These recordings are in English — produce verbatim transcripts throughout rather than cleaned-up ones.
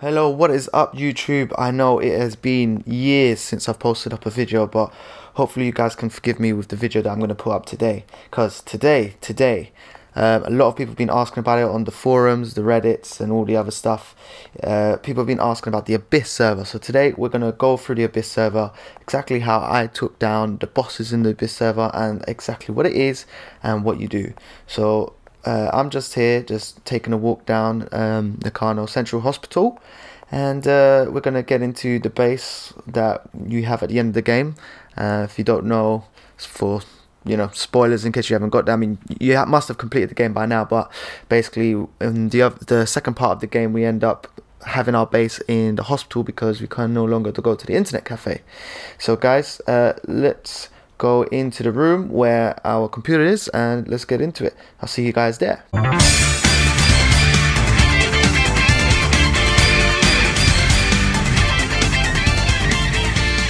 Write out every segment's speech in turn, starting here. Hello, what is up YouTube? I know it has been years since I've posted up a video, but hopefully you guys can forgive me with the video that I'm going to put up today. Because today, today, um, a lot of people have been asking about it on the forums, the Reddits and all the other stuff. Uh, people have been asking about the Abyss server. So today we're going to go through the Abyss server, exactly how I took down the bosses in the Abyss server and exactly what it is and what you do. So Uh, I'm just here, just taking a walk down um, the Nakano Central Hospital, and uh, we're going to get into the base that you have at the end of the game. Uh, if you don't know, for you know spoilers in case you haven't got that, I mean you ha must have completed the game by now, but basically in the, other, the second part of the game we end up having our base in the hospital because we can no longer go to the internet cafe. So guys, uh, let's go into the room where our computer is and let's get into it. I'll see you guys there.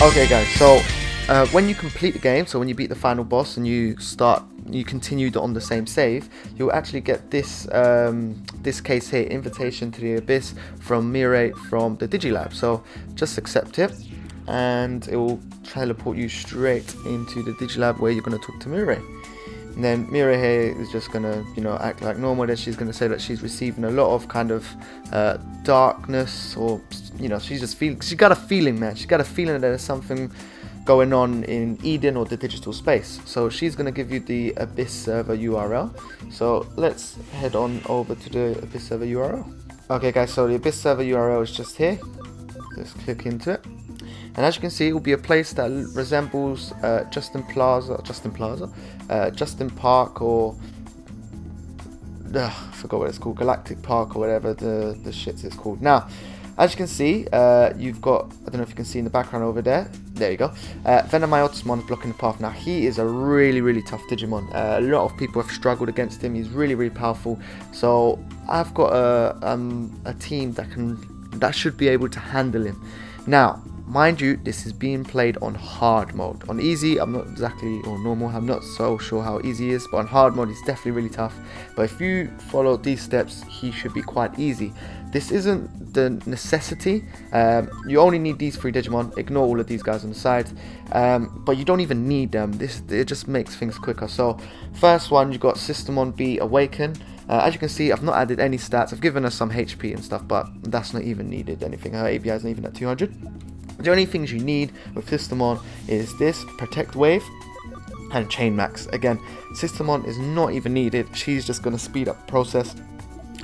Okay guys, so uh, when you complete the game, so when you beat the final boss and you start, you continued on the same save, you'll actually get this um, this case here, Invitation to the Abyss from Mira from the DigiLab. So just accept it and it will teleport you straight into the DigiLab where you're going to talk to Mirai. And then Mira here is just going to, you know, act like normal. Then she's going to say that she's receiving a lot of kind of uh, darkness, or, you know, she's just feeling, she got a feeling, man. She got a feeling that there's something going on in Eden or the digital space. So she's going to give you the Abyss server U R L. So let's head on over to the Abyss server U R L. Okay guys, so the Abyss server U R L is just here. Let's click into it. And as you can see, it will be a place that resembles uh, Justin Plaza, Justin Plaza, uh, Justin Park, or uh, I forgot what it's called, Galactic Park, or whatever the the shit is called. Now, as you can see, uh, you've got, I don't know if you can see in the background over there. There you go. Uh, VenomMyotismon is blocking the path. Now he is a really, really tough Digimon. Uh, a lot of people have struggled against him. He's really, really powerful. So I've got a um, a team that can that should be able to handle him. Now, mind you, this is being played on hard mode. On easy, I'm not exactly, or normal, I'm not so sure how easy it is, but on hard mode, it's definitely really tough. But if you follow these steps, he should be quite easy. This isn't the necessity. Um, you only need these three Digimon. Ignore all of these guys on the side. Um, but you don't even need them. This It just makes things quicker. So, first one, you've got Sistermon Blanc, Awaken. Uh, as you can see, I've not added any stats. I've given her some H P and stuff, but that's not even needed anything. Her A B I isn't even at two hundred. The only things you need with Sistermon is this, Protect Wave, and Chain Max. Again, Sistermon is not even needed. She's just going to speed up the process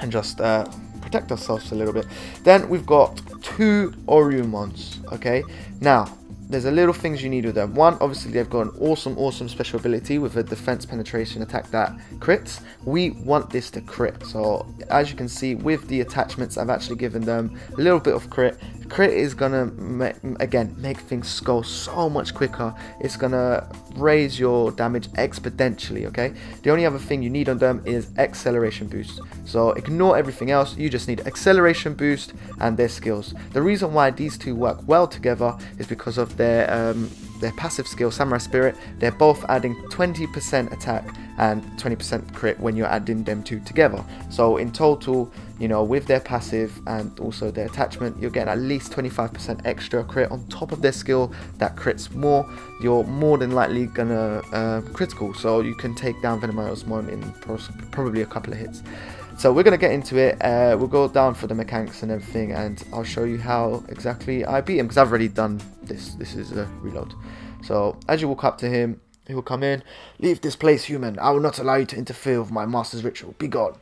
and just uh, protect ourselves a little bit. Then we've got two Oryumons, okay? Now, there's a little things you need with them. One, obviously they've got an awesome, awesome special ability with a defense penetration attack that crits. We want this to crit. So as you can see with the attachments, I've actually given them a little bit of crit. Crit is gonna, ma again, make things go so much quicker. It's gonna raise your damage exponentially, okay? The only other thing you need on them is acceleration boost. So ignore everything else. You just need acceleration boost and their skills. The reason why these two work well together is because of their um, their passive skill, Samurai Spirit. They're both adding twenty percent attack and twenty percent crit when you're adding them two together. So in total, you know, with their passive and also their attachment, you're getting at least twenty-five percent extra crit on top of their skill that crits more. You're more than likely gonna uh, critical, so you can take down VenomMyotismon in pro probably a couple of hits. So we're gonna get into it. Uh, we'll go down for the mechanics and everything, and I'll show you how exactly I beat him because I've already done this. This is a reload. So as you walk up to him, he will come in. Leave this place, human. I will not allow you to interfere with my master's ritual. Be gone.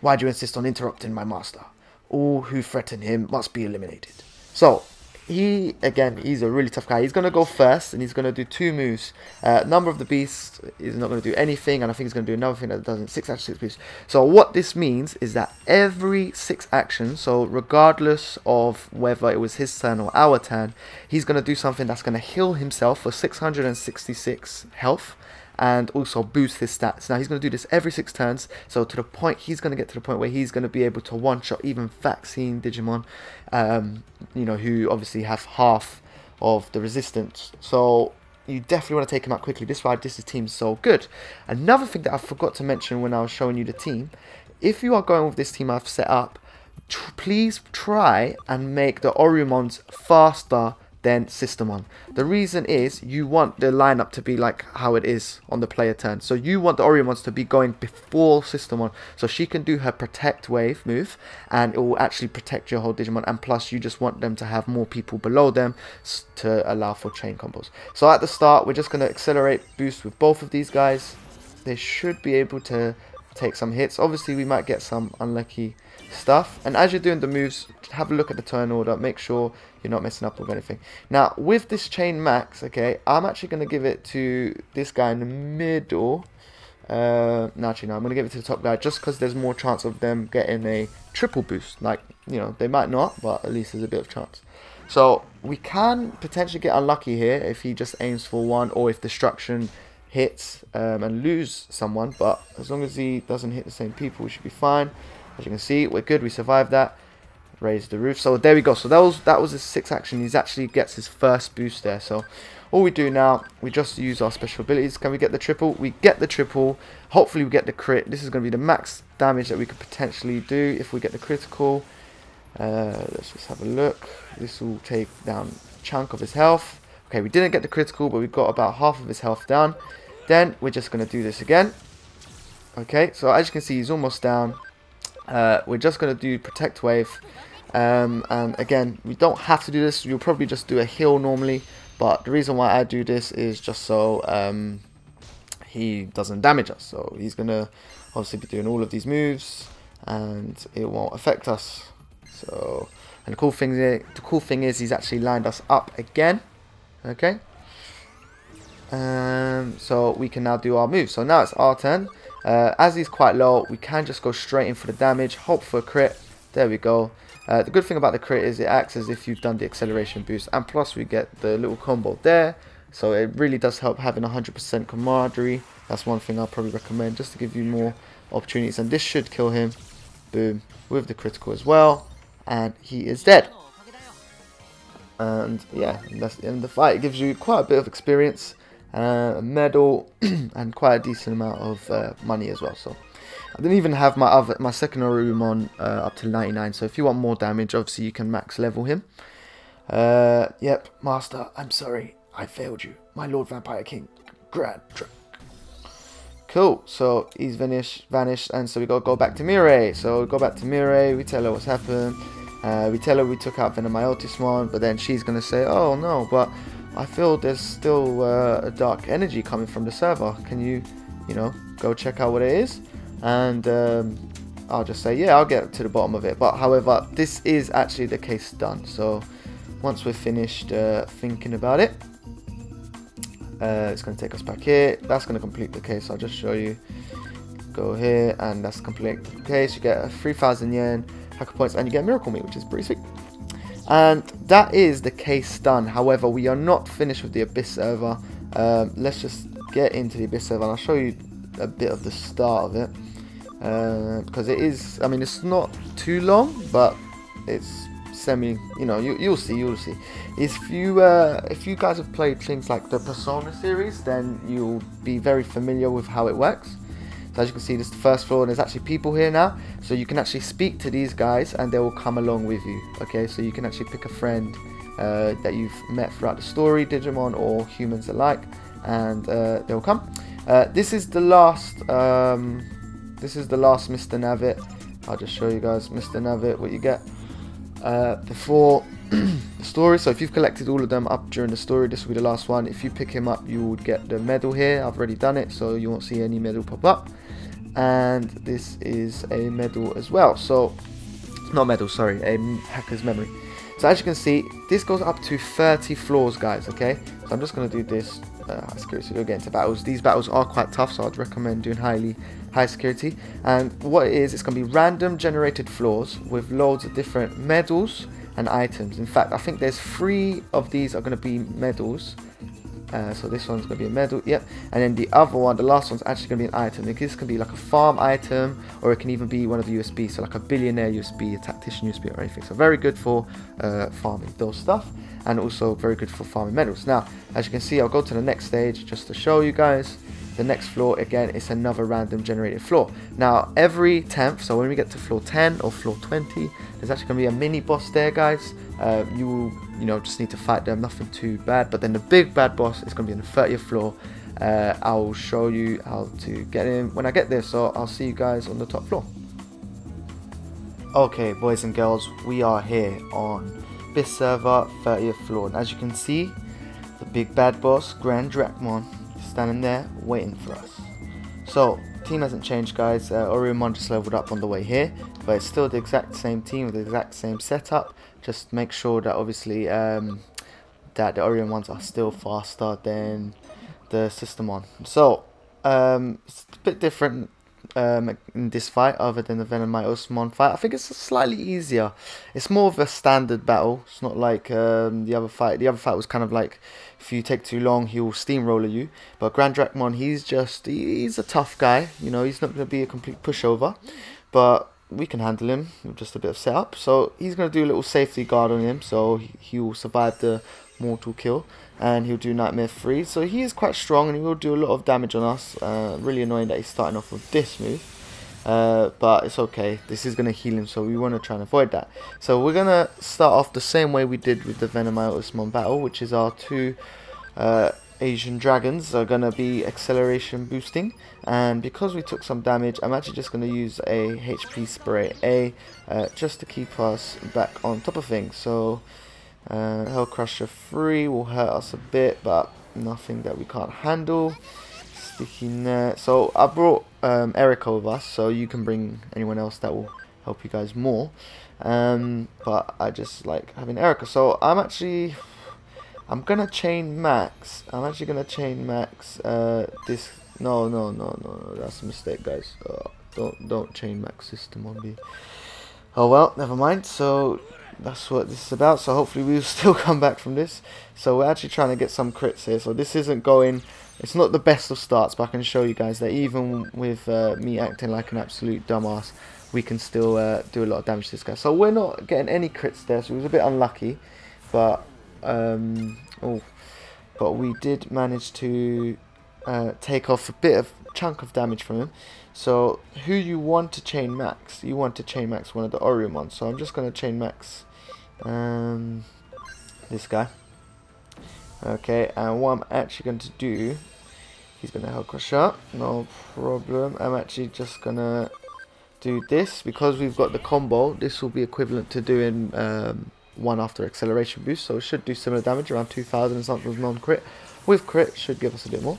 Why do you insist on interrupting my master? All who threaten him must be eliminated. So, he, again, he's a really tough guy. He's going to go first, and he's going to do two moves. Uh, number of the Beast is not going to do anything, and I think he's going to do another thing that doesn't. Six actions, six moves. So, what this means is that every six actions, so regardless of whether it was his turn or our turn, he's going to do something that's going to heal himself for six hundred sixty-six health, and also boost his stats. Now he's going to do this every six turns, so to the point he's going to get to the point where he's going to be able to one-shot even vaccine Digimon, um, you know, who obviously have half of the resistance. So you definitely want to take him out quickly. This is why this team is so good. Another thing that I forgot to mention when I was showing you the team, if you are going with this team I've set up, tr please try and make the Oryumons faster than Sistermon. The reason is you want the lineup to be like how it is on the player turn. So you want the Oryumons to be going before Sistermon, so she can do her protect wave move and it will actually protect your whole Digimon. And plus you just want them to have more people below them to allow for chain combos. So at the start we're just going to accelerate boost with both of these guys. They should be able to take some hits. Obviously we might get some unlucky stuff, and as you're doing the moves, have a look at the turn order, make sure you're not messing up with anything. Now with this chain max, okay, I'm actually going to give it to this guy in the middle. Uh, no, actually no, I'm going to give it to the top guy just because there's more chance of them getting a triple boost. Like, you know, they might not, but at least there's a bit of chance. So we can potentially get unlucky here if he just aims for one, or if destruction hits um, and lose someone, but as long as he doesn't hit the same people, we should be fine. As you can see, we're good, we survived that. Raise the roof, so there we go. So that was that was his sixth action. He actually gets his first boost there. So all we do now, we just use our special abilities. Can we get the triple? We get the triple. Hopefully we get the crit. This is going to be the max damage that we could potentially do if we get the critical. Uh, let's just have a look. This will take down a chunk of his health. Okay, we didn't get the critical, but we got about half of his health down. Then we're just going to do this again. Okay, so as you can see, he's almost down. Uh, we're just going to do protect wave, um, and again, we don't have to do this. You'll probably just do a heal normally, but the reason why I do this is just so um, he doesn't damage us. So he's going to obviously be doing all of these moves and it won't affect us. So, and the cool thing is, the cool thing is he's actually lined us up again. Okay, um, so we can now do our move. So now it's our turn. Uh, as he's quite low, we can just go straight in for the damage, hope for a crit. There we go. Uh, the good thing about the crit is it acts as if you've done the acceleration boost, and plus we get the little combo there. So it really does help having one hundred percent camaraderie. That's one thing I'll probably recommend, just to give you more opportunities. And this should kill him. Boom, with the critical as well, and he is dead. And yeah, that's the end of the fight. It gives you quite a bit of experience, Uh, a medal, and quite a decent amount of uh, money as well. So I didn't even have my other, my second Orumon uh, up to ninety-nine. So if you want more damage, obviously you can max level him. Uh, yep, Master, I'm sorry, I failed you, my Lord Vampire King, Grandracmon. Cool. So he's vanished, vanished, and so we got to go back to Mirai. So we go back to Mirai. We tell her what's happened. Uh, we tell her we took out VenomMyotismon, but then she's gonna say, "Oh no, but." I feel there's still uh, a dark energy coming from the server. Can you, you know, go check out what it is? And um, I'll just say, yeah, I'll get to the bottom of it. But however, this is actually the case done. So once we're finished uh, thinking about it, uh, it's going to take us back here. That's going to complete the case. I'll just show you. Go here, and that's complete the case. You get a three thousand yen hacker points, and you get a miracle meat, which is pretty sweet. And that is the case done. However, we are not finished with the Abyss server. Um, let's just get into the Abyss server, and I'll show you a bit of the start of it, uh, because it is, I mean, it's not too long, but it's semi, you know, you, you'll see, you'll see. If you, uh, if you guys have played things like the Persona series, then you'll be very familiar with how it works. So as you can see, this is the first floor, and there's actually people here now. So you can actually speak to these guys and they will come along with you. Okay, so you can actually pick a friend uh, that you've met throughout the story, Digimon or humans alike, and uh, they'll come. Uh, this is the last, um, this is the last Mister Navit. I'll just show you guys Mister Navit, what you get uh, before the story. So if you've collected all of them up during the story, this will be the last one. If you pick him up, you will get the medal here. I've already done it, so you won't see any medal pop up. And this is a medal as well, so not medal, sorry, a Hacker's Memory. So as you can see, this goes up to thirty floors, guys. Okay, so I'm just going to do this uh, high security. We'll get into battles. These battles are quite tough, so I'd recommend doing highly high security. And what it is, it's going to be random generated floors with loads of different medals and items. In fact, I think there's three of these are going to be medals. Uh, so this one's going to be a medal, yep. And then the other one, the last one's actually going to be an item. This can be like a farm item, or it can even be one of the U S Bs, so like a billionaire U S B, a tactician U S B, or anything. So very good for uh, farming those stuff, and also very good for farming medals. Now, as you can see, I'll go to the next stage just to show you guys. The next floor, again, it's another random generated floor. Now, every tenth, so when we get to floor ten or floor twenty, there's actually going to be a mini boss there, guys. Uh, you will, you know, just need to fight them, nothing too bad. But then the big bad boss is going to be on the thirtieth floor. Uh, I'll show you how to get him when I get there, so I'll see you guys on the top floor. Okay, boys and girls, we are here on Abyss Server, thirtieth floor. And as you can see, the big bad boss, Grandracmon, standing there waiting for us. So team hasn't changed, guys. uh, Oryumon just leveled up on the way here, but it's still the exact same team with the exact same setup. Just make sure that obviously um, that the Oryumons are still faster than the Sistermon. So um, it's a bit different um, in this fight other than the VenomMyotismon fight. I think it's slightly easier. It's more of a standard battle. It's not like um, the other fight. The other fight was kind of like, if you take too long, he will steamroller you. But Grandracmon, he's just, he's a tough guy. You know, he's not going to be a complete pushover, but we can handle him with just a bit of setup. So he's going to do a little safety guard on him, so he will survive the mortal kill, and he'll do nightmare three. So he is quite strong and he will do a lot of damage on us. Uh, really annoying that he's starting off with this move, uh, but it's okay, this is going to heal him, so we want to try and avoid that. So we're going to start off the same way we did with the VenomMyotismon battle, which is our two uh, Asian dragons are going to be acceleration boosting, and because we took some damage, I'm actually just going to use a H P spray A uh, just to keep us back on top of things. So Uh, Hellcrusher three will hurt us a bit, but nothing that we can't handle. Sticky net. So I brought um, Erica with us, so you can bring anyone else that will help you guys more. Um, but I just like having Erica. So I'm actually, I'm gonna chain max. I'm actually gonna chain max. Uh, this no no no no no. That's a mistake, guys. Oh, don't don't chain max system on me. Oh well, never mind. So that's what this is about, so hopefully we'll still come back from this. So we're actually trying to get some crits here, so this isn't going, it's not the best of starts, but I can show you guys that even with uh, me acting like an absolute dumbass, we can still uh, do a lot of damage to this guy. So we're not getting any crits there, so it was a bit unlucky, but um, oh, but we did manage to uh, take off a bit of chunk of damage from him. So who you want to chain max, you want to chain max one of the Oryumon. So I'm just going to chain max um, this guy. Okay, and what I'm actually going to do, he's going to Hellcrush up, no problem. I'm actually just going to do this because we've got the combo. This will be equivalent to doing um, one after acceleration boost, so it should do similar damage, around two thousand and something with non-crit. With crit, should give us a bit more.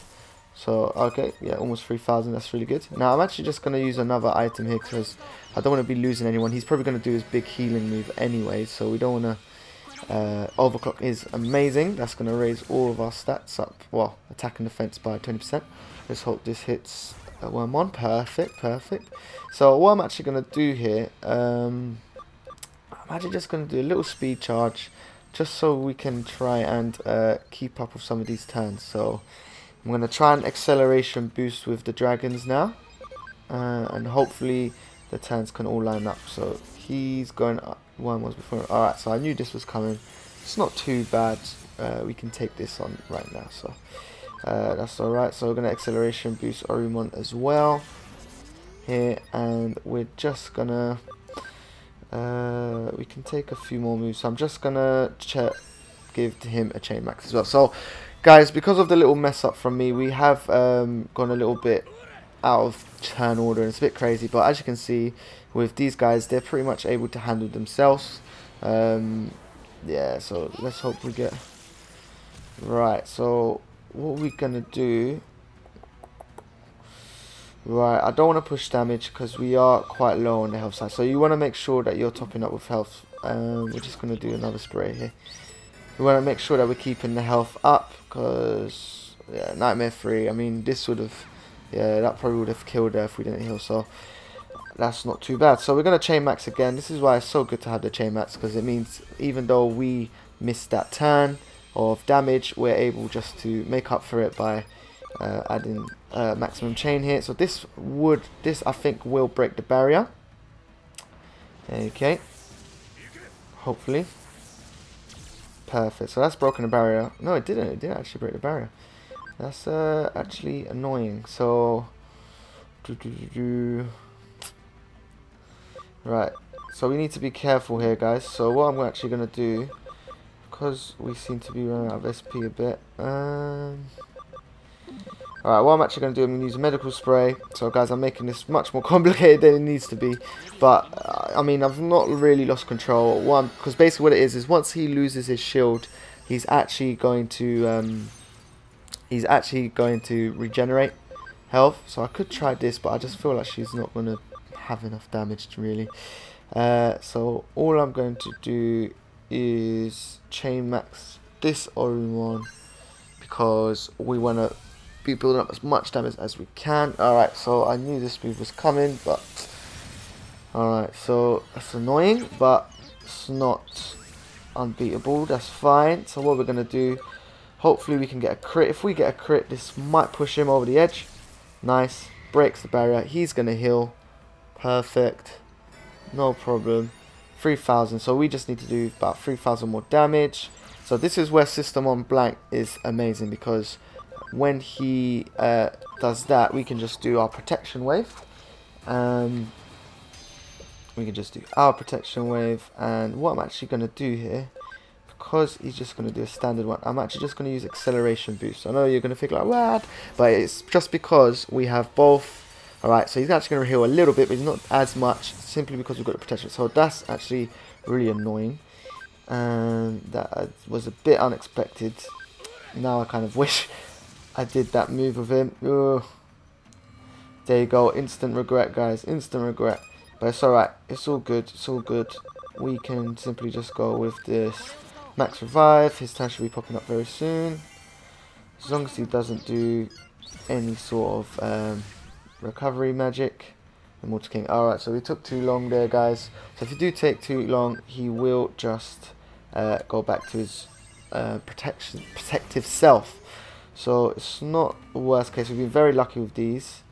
So, okay, yeah, almost three thousand, that's really good. Now, I'm actually just going to use another item here because I don't want to be losing anyone. He's probably going to do his big healing move anyway, so we don't want to... Uh, overclock is amazing. That's going to raise all of our stats up. Well, attack and defense by twenty percent. Let's hope this hits a Wormmon. Perfect, perfect. So, what I'm actually going to do here... Um, I'm actually just going to do a little speed charge just so we can try and uh, keep up with some of these turns. So... I'm going to try an acceleration boost with the dragons now. Uh, and hopefully the turns can all line up. So he's going up one was before. Alright, so I knew this was coming. It's not too bad. Uh, we can take this on right now. So uh, that's alright. So we're going to acceleration boost Oryumon as well. Here. And we're just going to... Uh, we can take a few more moves. So I'm just going to give him a chain max as well. So... Guys, because of the little mess up from me, we have um, gone a little bit out of turn order, and it's a bit crazy, but as you can see, with these guys, they're pretty much able to handle themselves. Um, yeah, so let's hope we get... Right, so what we're going to do... Right, I don't want to push damage because we are quite low on the health side, so you want to make sure that you're topping up with health. Um, we're just going to do another spray here. We want to make sure that we're keeping the health up because, yeah, Nightmare three, I mean, this would have, yeah, that probably would have killed her if we didn't heal, so that's not too bad. So we're going to chain max again. This is why it's so good to have the chain max, because it means even though we missed that turn of damage, we're able just to make up for it by uh, adding uh, maximum chain here. So this would, this I think will break the barrier. Okay, hopefully. Perfect, so that's broken the barrier. No, it didn't, it didn't actually break the barrier. That's uh, actually annoying. So, do, do, do, do. Right. So we need to be careful here, guys. So what I'm actually gonna do, because we seem to be running out of S P a bit. Um, Alright, what I'm actually going to do, I'm going to use a medical spray. So guys, I'm making this much more complicated than it needs to be. But, uh, I mean, I've not really lost control. One, because basically what it is, is once he loses his shield, he's actually going to, um, he's actually going to regenerate health. So I could try this, but I just feel like she's not going to have enough damage to really. Uh, so all I'm going to do is chain max this Oryumon, because we want to be building up as much damage as we can. Alright, so I knew this move was coming, but alright, so that's annoying, but it's not unbeatable. That's fine. So what we're gonna do, hopefully we can get a crit. If we get a crit, this might push him over the edge. Nice, breaks the barrier. He's gonna heal. Perfect, no problem. Three thousand, so we just need to do about three thousand more damage. So this is where Sistermon Blanc is amazing, because when he uh, does that, we can just do our protection wave. Um, we can just do our protection wave. And what I'm actually going to do here, because he's just going to do a standard one, I'm actually just going to use acceleration boost. I know you're going to think like, what? But it's just because we have both. Alright, so he's actually going to heal a little bit, but he's not as much, simply because we've got the protection. So that's actually really annoying. Um, that was a bit unexpected. Now I kind of wish I did that move with him. Ugh. There you go. Instant regret, guys. Instant regret. But it's alright. It's all good. It's all good. We can simply just go with this. Max revive. His time should be popping up very soon. As long as he doesn't do any sort of um, recovery magic. Immortal King. Alright, so we took too long there, guys. So if you do take too long, he will just uh, go back to his uh, protection, protective self. So it's not the worst case. We've been very lucky with these,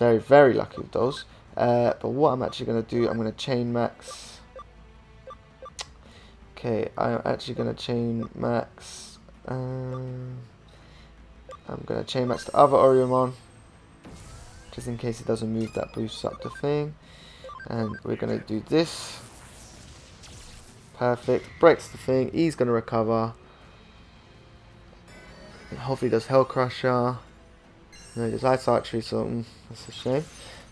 very very lucky with those. Uh, but what I'm actually going to do, I'm going to chain max. Okay, I'm actually going to chain max. Um, I'm going to chain max the other Oryumon, just in case it doesn't move. That boosts up the thing, and we're going to do this. Perfect, breaks the thing. He's going to recover. Hopefully does Hellcrusher. No, he does Ice Archery, so mm, that's a shame.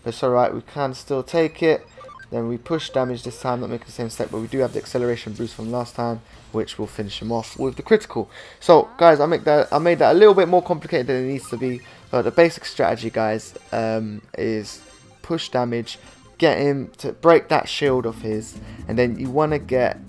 But it's alright, we can still take it. Then we push damage this time, not making the same step, but we do have the acceleration boost from last time, which will finish him off with the critical. So guys, I make that I made that a little bit more complicated than it needs to be. But the basic strategy, guys, um, is push damage, get him to break that shield of his, and then you wanna get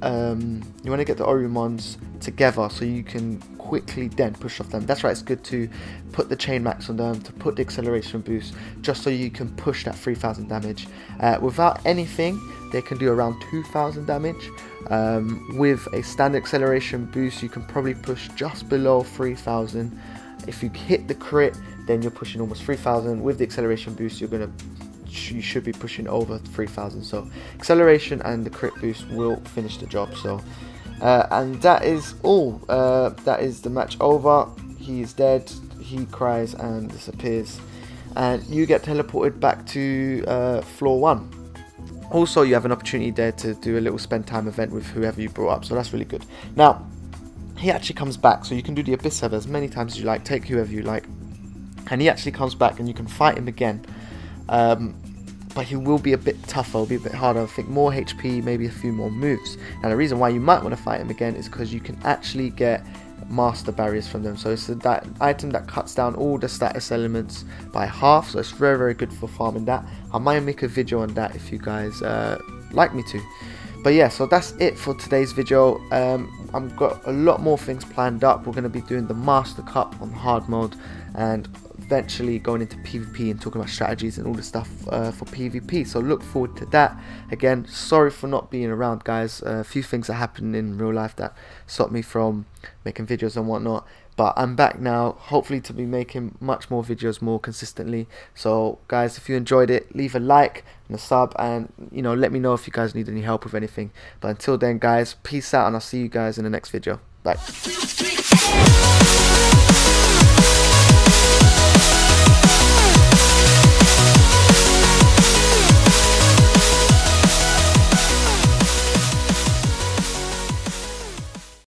um, you wanna get the Orumons together so you can quickly then push off them. That's right, it's good to put the chain max on them, to put the acceleration boost, just so you can push that three thousand damage. Uh, without anything, they can do around two thousand damage. Um, with a standard acceleration boost, you can probably push just below three thousand. If you hit the crit, then you're pushing almost three thousand. With the acceleration boost, you're gonna you should be pushing over three thousand. So acceleration and the crit boost will finish the job. So. Uh, and that is all. Uh, that is the match over. He is dead. He cries and disappears, and you get teleported back to uh, floor one. Also, you have an opportunity there to do a little spend time event with whoever you brought up. So that's really good. Now, he actually comes back, so you can do the Abyss Server as many times as you like. Take whoever you like, and he actually comes back, and you can fight him again. Um, But he will be a bit tougher, will be a bit harder. I think more H P, maybe a few more moves. Now the reason why you might want to fight him again is because you can actually get master barriers from them. So it's that item that cuts down all the status elements by half. So it's very very good for farming that. I might make a video on that if you guys uh, like me to. But yeah, so that's it for today's video. Um, I've got a lot more things planned up. We're going to be doing the Master Cup on hard mode, and eventually going into PvP and talking about strategies and all the stuff uh, for PvP. So look forward to that. Again, sorry for not being around, guys. Uh, a few things that happened in real life that stopped me from making videos and whatnot. But I'm back now, hopefully to be making much more videos more consistently. So guys, if you enjoyed it, leave a like and a sub, and you know, let me know if you guys need any help with anything. But until then, guys, peace out, and I'll see you guys in the next video. Bye.